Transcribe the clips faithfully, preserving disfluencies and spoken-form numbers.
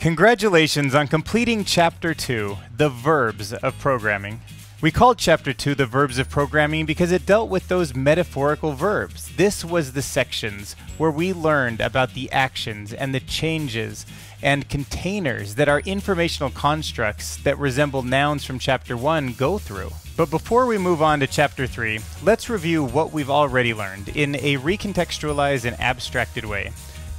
Congratulations on completing Chapter two, The Verbs of Programming. We called Chapter two The Verbs of Programming because it dealt with those metaphorical verbs. This was the sections where we learned about the actions and the changes and containers that our informational constructs that resemble nouns from Chapter one go through. But before we move on to Chapter three, let's review what we've already learned in a recontextualized and abstracted way.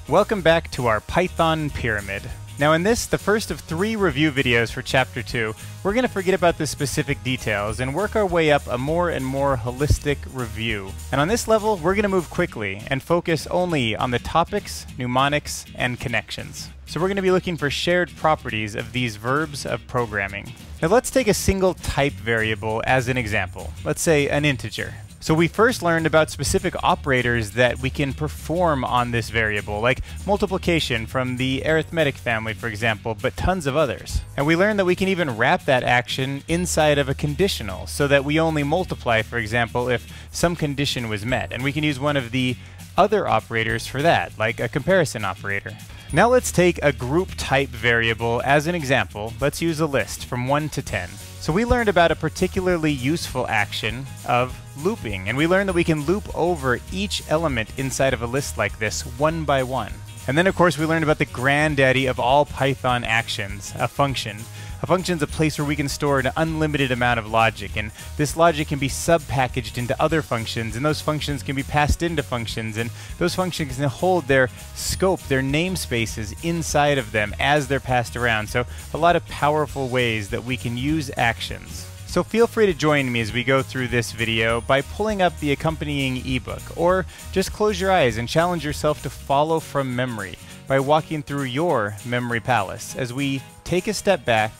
Welcome back to our Python pyramid. Now in this, the first of three review videos for Chapter two, we're going to forget about the specific details and work our way up a more and more holistic review. And on this level, we're going to move quickly and focus only on the topics, mnemonics, and connections. So we're going to be looking for shared properties of these verbs of programming. Now let's take a single type variable as an example. Let's say an integer. So we first learned about specific operators that we can perform on this variable, like multiplication from the arithmetic family, for example, but tons of others. And we learned that we can even wrap that action inside of a conditional so that we only multiply, for example, if some condition was met. And we can use one of the other operators for that, like a comparison operator. Now let's take a group type variable as an example. Let's use a list from one to ten. So we learned about a particularly useful action of looping, and we learned that we can loop over each element inside of a list like this one by one. And then of course we learned about the granddaddy of all Python actions, a function. A function is a place where we can store an unlimited amount of logic, and this logic can be subpackaged into other functions, and those functions can be passed into functions, and those functions can hold their scope, their namespaces inside of them as they're passed around. So a lot of powerful ways that we can use actions. So feel free to join me as we go through this video by pulling up the accompanying ebook, or just close your eyes and challenge yourself to follow from memory by walking through your memory palace as we take a step back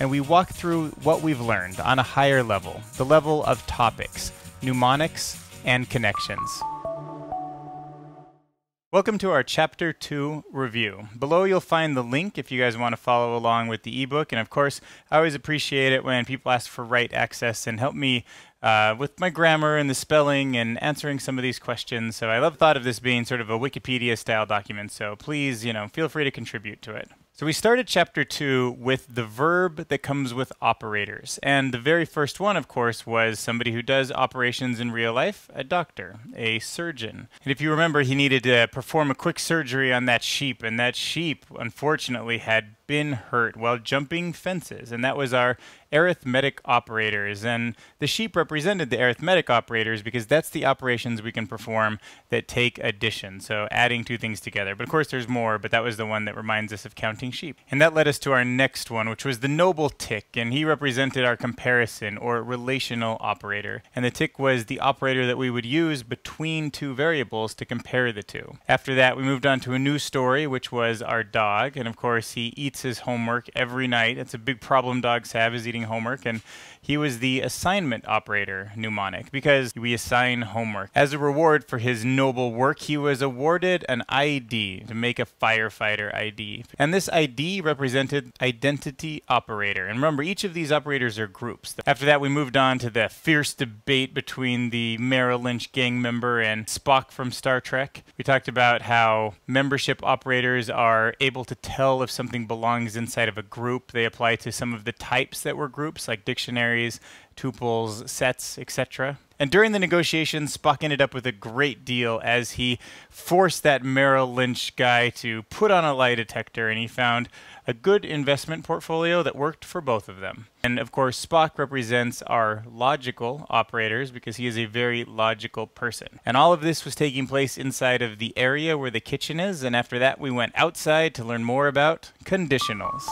and we walk through what we've learned on a higher level, the level of topics, mnemonics, and connections. Welcome to our Chapter two review. Below you'll find the link if you guys want to follow along with the ebook, and of course I always appreciate it when people ask for right access and help me uh, with my grammar and the spelling and answering some of these questions. So I love the thought of this being sort of a Wikipedia style document, so please, you know, feel free to contribute to it. So we started Chapter two with the verb that comes with operators. And the very first one, of course, was somebody who does operations in real life, a doctor, a surgeon. And if you remember, he needed to perform a quick surgery on that sheep, and that sheep, unfortunately, had been hurt while jumping fences. And that was our arithmetic operators. And the sheep represented the arithmetic operators because that's the operations we can perform that take addition, so adding two things together. But of course there's more, but that was the one that reminds us of counting sheep. And that led us to our next one, which was the noble tick, and he represented our comparison or relational operator. And the tick was the operator that we would use between two variables to compare the two. After that, we moved on to a new story, which was our dog, and of course he eats his homework every night. It's a big problem dogs have, is eating homework, and he was the assignment operator mnemonic because we assign homework. As a reward for his noble work, he was awarded an I D to make a firefighter I D. And this I D represented identity operator. And remember, each of these operators are groups. After that, we moved on to the fierce debate between the Merrill Lynch gang member and Spock from Star Trek. We talked about how membership operators are able to tell if something belongs inside of a group. They apply to some of the types that were groups, like dictionaries, tuples, sets, et cetera. And during the negotiations, Spock ended up with a great deal as he forced that Merrill Lynch guy to put on a lie detector, and he found a good investment portfolio that worked for both of them. And of course, Spock represents our logical operators because he is a very logical person. And all of this was taking place inside of the area where the kitchen is, and after that we went outside to learn more about conditionals.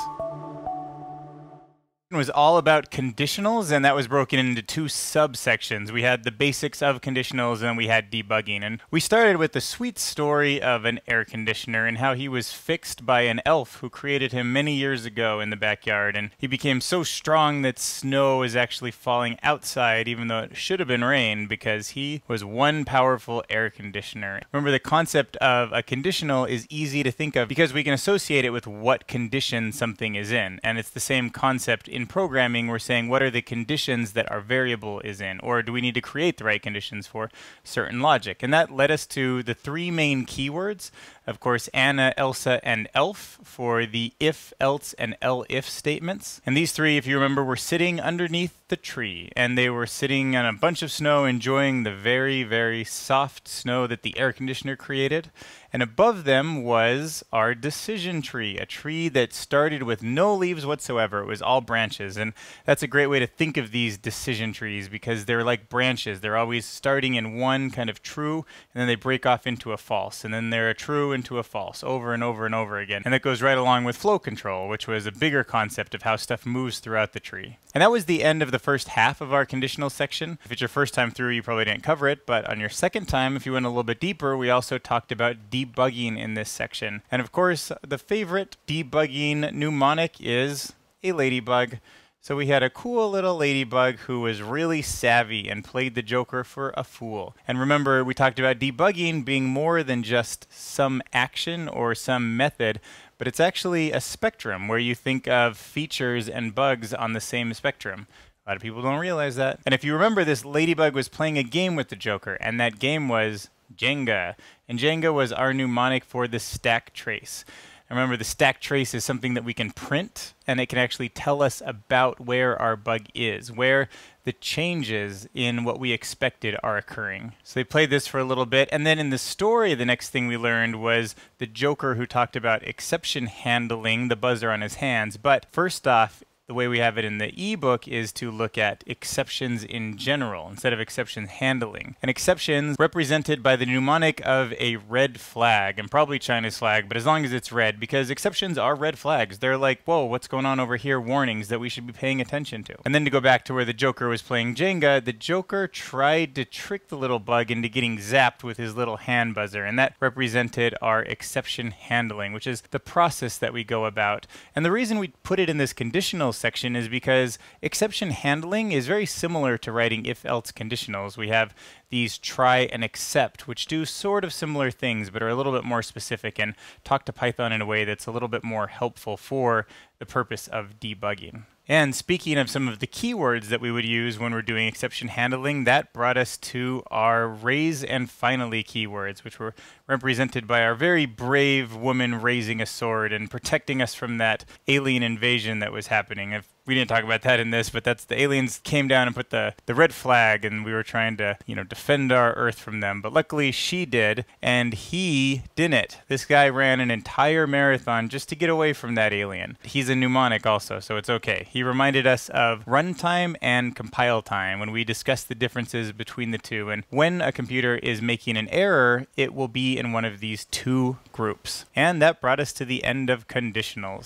Was all about conditionals, and that was broken into two subsections. We had the basics of conditionals, and we had debugging. And we started with the sweet story of an air conditioner and how he was fixed by an elf who created him many years ago in the backyard, and he became so strong that snow is actually falling outside even though it should have been rain because he was one powerful air conditioner. Remember, the concept of a conditional is easy to think of because we can associate it with what condition something is in, and it's the same concept in In programming. We're saying, what are the conditions that our variable is in, or do we need to create the right conditions for certain logic? And that led us to the three main keywords Of course, Anna, Elsa, and Elf for the if, else, and el-if statements. And these three, if you remember, were sitting underneath the tree, and they were sitting on a bunch of snow enjoying the very, very soft snow that the air conditioner created. And above them was our decision tree, a tree that started with no leaves whatsoever. It was all branches. And that's a great way to think of these decision trees, because they're like branches. They're always starting in one kind of true, and then they break off into a false, and then they're a true into a false, over and over and over again. And that goes right along with flow control, which was a bigger concept of how stuff moves throughout the tree. And that was the end of the first half of our conditional section. If it's your first time through, you probably didn't cover it, but on your second time, if you went a little bit deeper, we also talked about deep debugging in this section. And of course, the favorite debugging mnemonic is a ladybug. So we had a cool little ladybug who was really savvy and played the Joker for a fool. And remember, we talked about debugging being more than just some action or some method, but it's actually a spectrum where you think of features and bugs on the same spectrum. A lot of people don't realize that. And if you remember, this ladybug was playing a game with the Joker, and that game was Jenga. And Jenga was our mnemonic for the stack trace. And remember, the stack trace is something that we can print, and it can actually tell us about where our bug is, where the changes in what we expected are occurring. So they played this for a little bit, and then in the story, the next thing we learned was the Joker, who talked about exception handling, the buzzer on his hands. But first off, the way we have it in the ebook is to look at exceptions in general instead of exception handling. And exceptions represented by the mnemonic of a red flag, and probably China's flag, but as long as it's red, because exceptions are red flags. They're like, whoa, what's going on over here? Warnings that we should be paying attention to. And then to go back to where the Joker was playing Jenga, the Joker tried to trick the little bug into getting zapped with his little hand buzzer, and that represented our exception handling, which is the process that we go about. And the reason we put it in this conditional section is because exception handling is very similar to writing if-else conditionals. We have these try and except, which do sort of similar things, but are a little bit more specific and talk to Python in a way that's a little bit more helpful for the purpose of debugging. And speaking of some of the keywords that we would use when we're doing exception handling, that brought us to our raise and finally keywords, which were represented by our very brave woman raising a sword and protecting us from that alien invasion that was happening. If we didn't talk about that in this, but that's the aliens came down and put the, the red flag, and we were trying to, you know, defend our Earth from them. But luckily she did, and he didn't. This guy ran an entire marathon just to get away from that alien. He's a mnemonic also, so it's okay. He reminded us of runtime and compile time when we discussed the differences between the two. And when a computer is making an error, it will be in one of these two groups. And that brought us to the end of conditionals.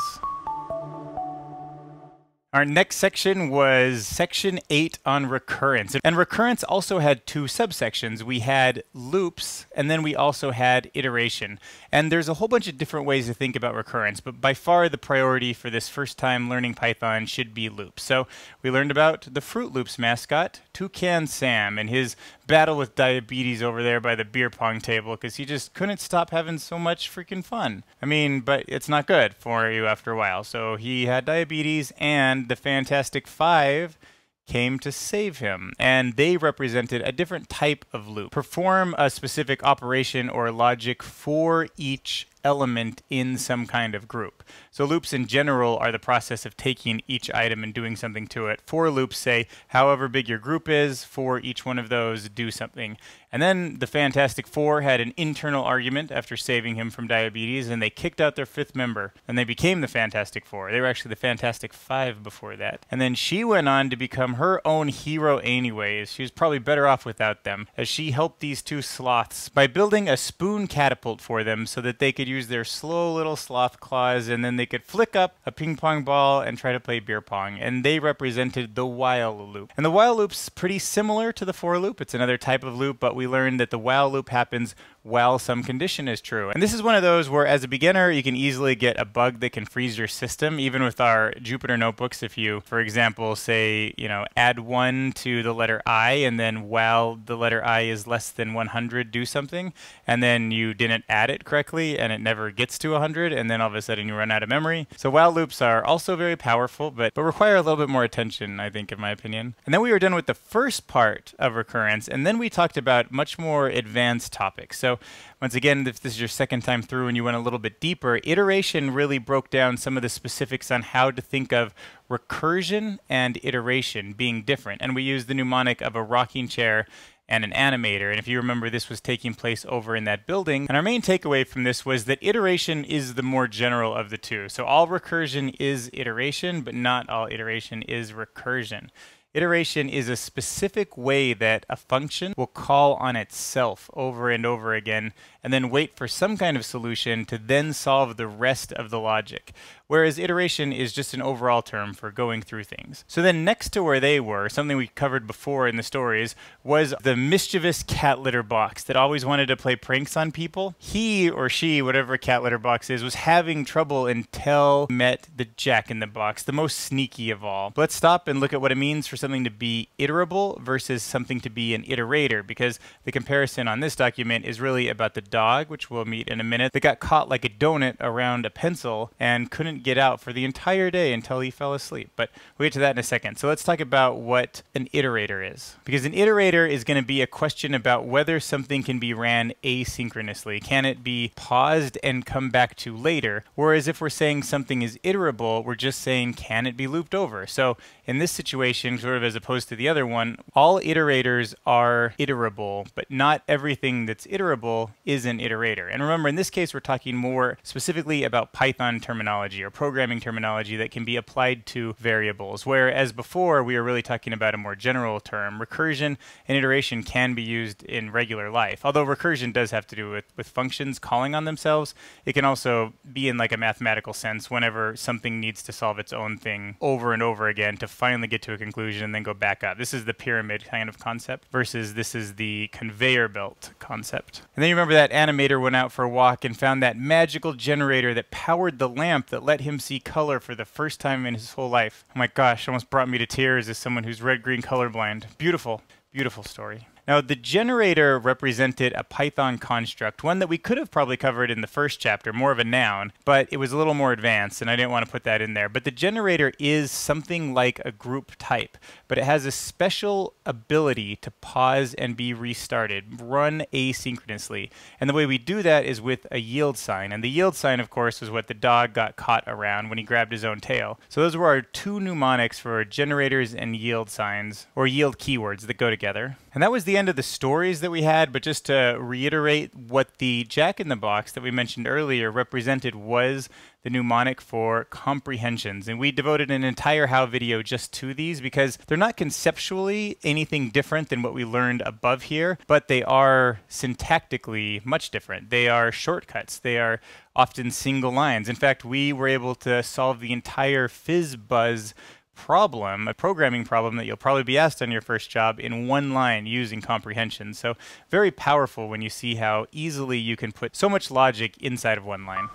Our next section was section eight on recurrence. And recurrence also had two subsections. We had loops, and then we also had iteration. And there's a whole bunch of different ways to think about recurrence, but by far the priority for this first time learning Python should be loops. So we learned about the Fruit Loops mascot, Toucan Sam, and his battle with diabetes over there by the beer pong table because he just couldn't stop having so much freaking fun. I mean, but it's not good for you after a while. So he had diabetes, and the Fantastic Five came to save him, and they represented a different type of loop. Perform a specific operation or logic for each element in some kind of group. So loops in general are the process of taking each item and doing something to it. For loops, say, however big your group is, for each one of those, do something. And then the Fantastic Four had an internal argument after saving him from diabetes, and they kicked out their fifth member, and they became the Fantastic Four. They were actually the Fantastic Five before that. And then she went on to become her own hero anyways. She was probably better off without them, as she helped these two sloths by building a spoon catapult for them so that they could use Use their slow little sloth claws, and then they could flick up a ping pong ball and try to play beer pong, and they represented the while loop. And the while loop's pretty similar to the for loop. It's another type of loop, but we learned that the while loop happens while some condition is true. And this is one of those where, as a beginner, you can easily get a bug that can freeze your system, even with our Jupyter notebooks. If you, for example, say, you know, add one to the letter I, and then while the letter I is less than one hundred, do something, and then you didn't add it correctly, and it never gets to one hundred, and then all of a sudden you run out of memory. So while loops are also very powerful, but, but require a little bit more attention, I think, in my opinion. And then we were done with the first part of recurrence, and then we talked about much more advanced topics. So So once again, if this is your second time through and you went a little bit deeper, iteration really broke down some of the specifics on how to think of recursion and iteration being different. And we used the mnemonic of a rocking chair and an animator. And if you remember, this was taking place over in that building. And our main takeaway from this was that iteration is the more general of the two. So all recursion is iteration, but not all iteration is recursion. Iteration is a specific way that a function will call on itself over and over again, and then wait for some kind of solution to then solve the rest of the logic. Whereas iteration is just an overall term for going through things. So then next to where they were, something we covered before in the stories, was the mischievous cat litter box that always wanted to play pranks on people. He or she, whatever cat litter box is, was having trouble until met the Jack in the Box, the most sneaky of all. Let's stop and look at what it means for something to be iterable versus something to be an iterator, because the comparison on this document is really about the dog, which we'll meet in a minute, that got caught like a donut around a pencil and couldn't get out for the entire day until he fell asleep. But we'll get to that in a second. So let's talk about what an iterator is. Because an iterator is going to be a question about whether something can be ran asynchronously. Can it be paused and come back to later? Whereas if we're saying something is iterable, we're just saying, can it be looped over? So in this situation, sort of as opposed to the other one, all iterators are iterable, but not everything that's iterable is an iterator. And remember, in this case, we're talking more specifically about Python terminology, or programming terminology that can be applied to variables, whereas before we were really talking about a more general term. Recursion and iteration can be used in regular life, although recursion does have to do with, with functions calling on themselves. It can also be in like a mathematical sense whenever something needs to solve its own thing over and over again to finally get to a conclusion and then go back up. This is the pyramid kind of concept versus this is the conveyor belt concept. And then you remember that animator went out for a walk and found that magical generator that powered the lamp that let him see color for the first time in his whole life. Oh my gosh, almost brought me to tears as someone who's red-green colorblind. Beautiful, beautiful story. Now, the generator represented a Python construct, one that we could have probably covered in the first chapter, more of a noun, but it was a little more advanced, and I didn't want to put that in there. But the generator is something like a group type, but it has a special ability to pause and be restarted, run asynchronously. And the way we do that is with a yield sign. And the yield sign, of course, was what the dog got caught around when he grabbed his own tail. So those were our two mnemonics for generators and yield signs, or yield keywords that go together. And that was the end of the stories that we had, but just to reiterate what the Jack in the Box that we mentioned earlier represented was the mnemonic for comprehensions. And we devoted an entire how video just to these because they're not conceptually anything different than what we learned above here, but they are syntactically much different. They are shortcuts. They are often single lines. In fact, we were able to solve the entire FizzBuzz problem, a programming problem that you'll probably be asked on your first job, in one line using comprehension. So very powerful when you see how easily you can put so much logic inside of one line.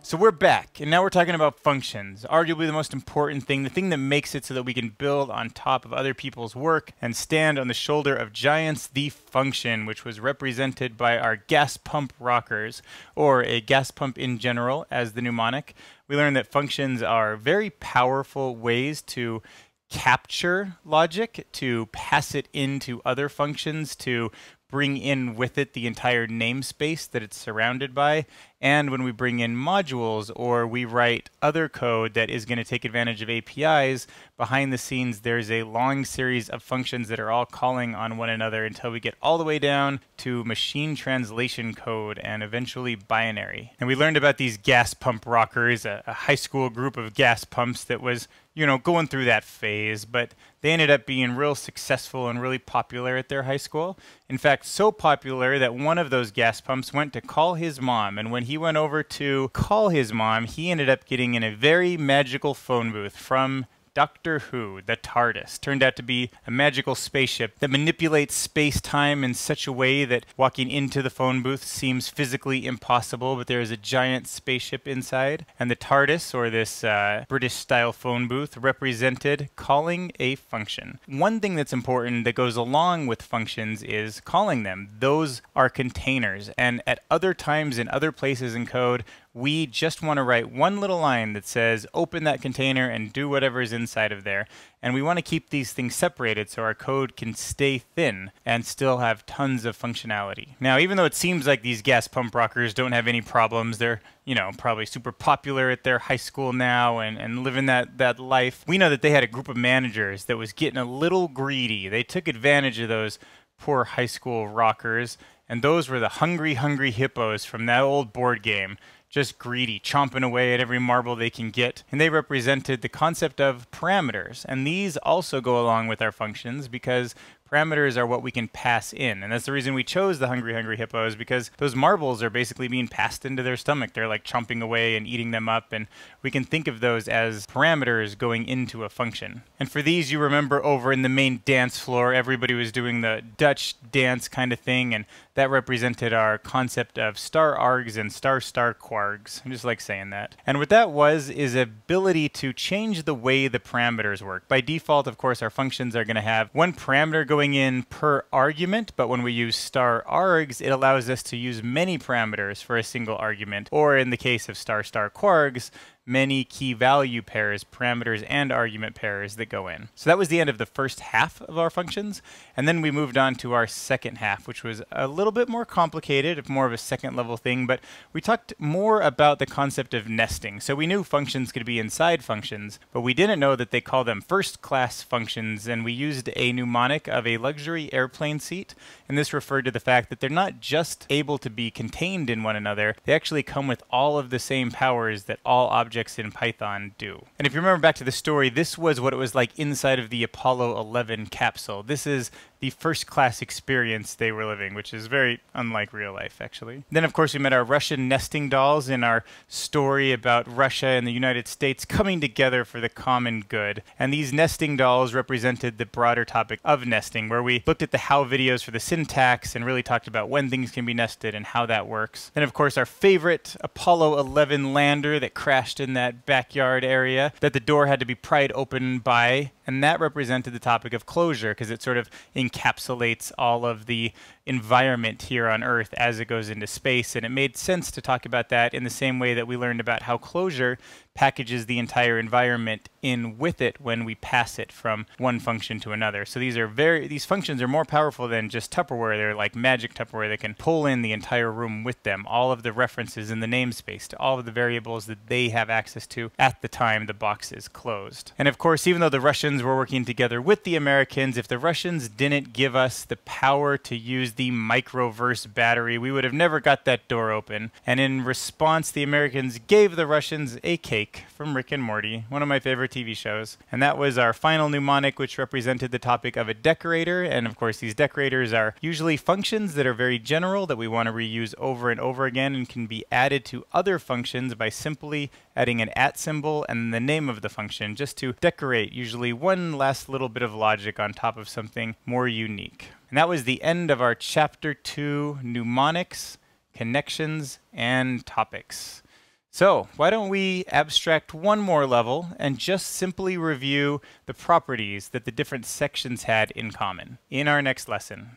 So we're back, and now we're talking about functions, arguably the most important thing, the thing that makes it so that we can build on top of other people's work and stand on the shoulder of giants, the function, which was represented by our gas pump rockers, or a gas pump in general as the mnemonic. We learned that functions are very powerful ways to capture logic, to pass it into other functions, to bring in with it the entire namespace that it's surrounded by. And when we bring in modules or we write other code that is going to take advantage of A P Is, behind the scenes there's a long series of functions that are all calling on one another until we get all the way down to machine translation code and eventually binary. And we learned about these gas pump rockers, a, a high school group of gas pumps that was, you know, going through that phase, but they ended up being real successful and really popular at their high school. In fact, so popular that one of those gas pumps went to call his mom, and when he went over to call his mom, he ended up getting in a very magical phone booth from Doctor Who, the TARDIS. Turned out to be a magical spaceship that manipulates space-time in such a way that walking into the phone booth seems physically impossible, but there is a giant spaceship inside. And the TARDIS, or this uh, British-style phone booth, represented calling a function. One thing that's important that goes along with functions is calling them. Those are containers, and at other times in other places in code, we just want to write one little line that says open that container and do whatever is inside of there. And we want to keep these things separated so our code can stay thin and still have tons of functionality. Now, even though it seems like these gas pump rockers don't have any problems, they're, you know, probably super popular at their high school now and, and living that, that life. We know that they had a group of managers that was getting a little greedy. They took advantage of those poor high school rockers. And those were the hungry, hungry hippos from that old board game, just greedy, chomping away at every marble they can get. And they represented the concept of parameters. And these also go along with our functions because parameters are what we can pass in. And that's the reason we chose the hungry, hungry hippos, because those marbles are basically being passed into their stomach. They're like chomping away and eating them up. And we can think of those as parameters going into a function. And for these, you remember over in the main dance floor, everybody was doing the Dutch dance kind of thing. And that represented our concept of star args and star star quargs. I just like saying that. And what that was is ability to change the way the parameters work. By default, of course, our functions are going to have one parameter going going in per argument, but when we use star args, it allows us to use many parameters for a single argument, or in the case of star star quargs, many key value pairs, parameters and argument pairs that go in. So that was the end of the first half of our functions. And then we moved on to our second half, which was a little bit more complicated, more of a second level thing, but we talked more about the concept of nesting. So we knew functions could be inside functions, but we didn't know that they call them first class functions. And we used a mnemonic of a luxury airplane seat. And this referred to the fact that they're not just able to be contained in one another. They actually come with all of the same powers that all objects in Python do. And if you remember back to the story, this was what it was like inside of the Apollo eleven capsule. This is the first-class experience they were living, which is very unlike real life, actually. Then, of course, we met our Russian nesting dolls in our story about Russia and the United States coming together for the common good. And these nesting dolls represented the broader topic of nesting, where we looked at the how videos for the syntax and really talked about when things can be nested and how that works. Then, of course, our favorite Apollo eleven lander that crashed in that backyard area that the door had to be pried open by, and that represented the topic of closure because it sort of encapsulates all of the environment here on Earth as it goes into space, and it made sense to talk about that in the same way that we learned about how closure packages the entire environment in with it when we pass it from one function to another. So these are very these functions are more powerful than just Tupperware. They're like magic Tupperware. They can pull in the entire room with them, all of the references in the namespace to all of the variables that they have access to at the time the box is closed. And of course, even though the Russians were working together with the Americans, if the Russians didn't give us the power to use the microverse battery, we would have never got that door open. And in response, the Americans gave the Russians a cake from Rick and Morty, one of my favorite T V shows. And that was our final mnemonic, which represented the topic of a decorator. And of course, these decorators are usually functions that are very general that we want to reuse over and over again and can be added to other functions by simply adding an at symbol and the name of the function just to decorate usually one last little bit of logic on top of something more unique. And that was the end of our chapter two, mnemonics, connections, and topics. So why don't we abstract one more level and just simply review the properties that the different sections had in common in our next lesson.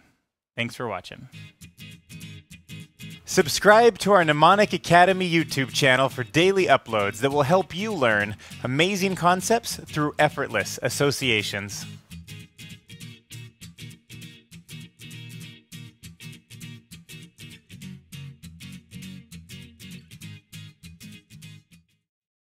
Thanks for watching. Subscribe to our Mnemonic Academy YouTube channel for daily uploads that will help you learn amazing concepts through effortless associations.